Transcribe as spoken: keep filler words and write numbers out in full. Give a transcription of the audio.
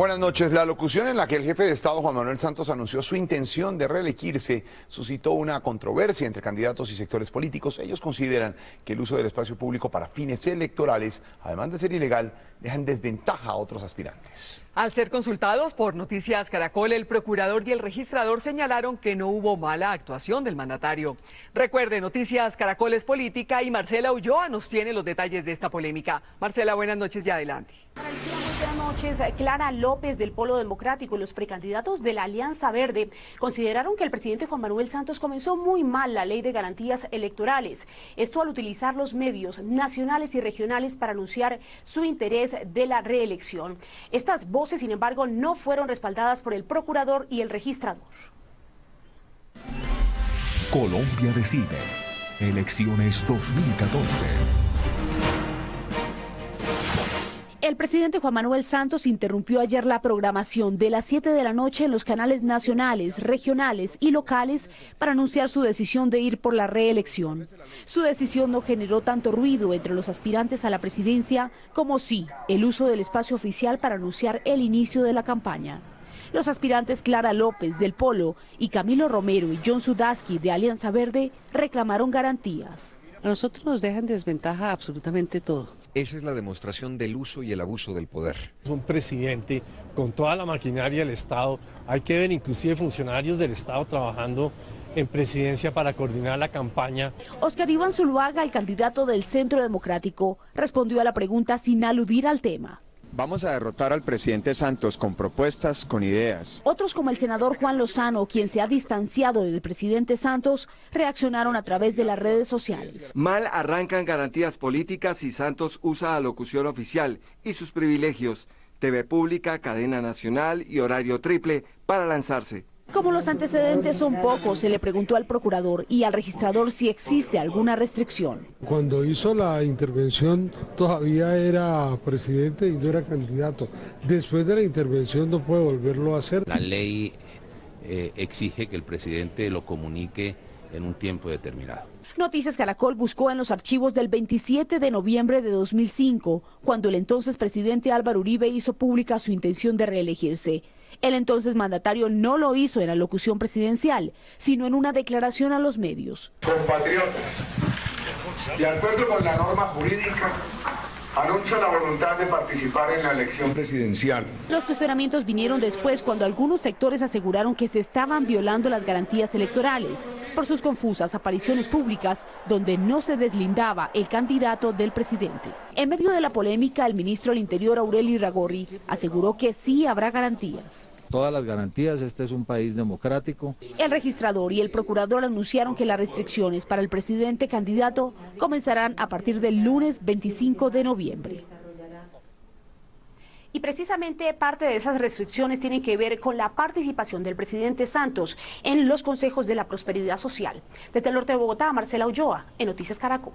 Buenas noches. La locución en la que el jefe de Estado, Juan Manuel Santos, anunció su intención de reelegirse suscitó una controversia entre candidatos y sectores políticos. Ellos consideran que el uso del espacio público para fines electorales, además de ser ilegal, deja en desventaja a otros aspirantes. Al ser consultados por Noticias Caracol, el procurador y el registrador señalaron que no hubo mala actuación del mandatario. Recuerde, Noticias Caracol es política y Marcela Ulloa nos tiene los detalles de esta polémica. Marcela, buenas noches y adelante. Buenas noches. Clara López del Polo Democrático, los precandidatos de la Alianza Verde, consideraron que el presidente Juan Manuel Santos comenzó muy mal la ley de garantías electorales. Esto al utilizar los medios nacionales y regionales para anunciar su interés de la reelección. Estas voces voces, sin embargo, no fueron respaldadas por el procurador y el registrador. Colombia decide. Elecciones dos mil catorce. El presidente Juan Manuel Santos interrumpió ayer la programación de las siete de la noche en los canales nacionales, regionales y locales para anunciar su decisión de ir por la reelección. Su decisión no generó tanto ruido entre los aspirantes a la presidencia como sí el uso del espacio oficial para anunciar el inicio de la campaña. Los aspirantes Clara López del Polo y Camilo Romero y John Sudarsky de Alianza Verde reclamaron garantías. A nosotros nos dejan desventaja absolutamente todo. Esa es la demostración del uso y el abuso del poder. Un presidente con toda la maquinaria del Estado, hay que ver inclusive funcionarios del Estado trabajando en presidencia para coordinar la campaña. Óscar Iván Zuluaga, el candidato del Centro Democrático, respondió a la pregunta sin aludir al tema. Vamos a derrotar al presidente Santos con propuestas, con ideas. Otros, como el senador Juan Lozano, quien se ha distanciado del presidente Santos, reaccionaron a través de las redes sociales. Mal arrancan garantías políticas si Santos usa la locución oficial y sus privilegios, T V pública, cadena nacional y horario triple para lanzarse. Como los antecedentes son pocos, se le preguntó al procurador y al registrador si existe alguna restricción. Cuando hizo la intervención todavía era presidente y no era candidato. Después de la intervención no puede volverlo a hacer. La ley eh, exige que el presidente lo comunique en un tiempo determinado. Noticias Caracol buscó en los archivos del veintisiete de noviembre de dos mil cinco, cuando el entonces presidente Álvaro Uribe hizo pública su intención de reelegirse. El entonces mandatario no lo hizo en la locución presidencial, sino en una declaración a los medios. Compatriotas, de acuerdo con la norma jurídica, anuncio la voluntad de participar en la elección presidencial. Los cuestionamientos vinieron después, cuando algunos sectores aseguraron que se estaban violando las garantías electorales por sus confusas apariciones públicas donde no se deslindaba el candidato del presidente. En medio de la polémica, el ministro del Interior, Aurelio Iragorri, aseguró que sí habrá garantías. Todas las garantías, este es un país democrático. El registrador y el procurador anunciaron que las restricciones para el presidente candidato comenzarán a partir del lunes veinticinco de noviembre. Y precisamente parte de esas restricciones tienen que ver con la participación del presidente Santos en los consejos de la Prosperidad Social. Desde el norte de Bogotá, Marcela Ulloa, en Noticias Caracol.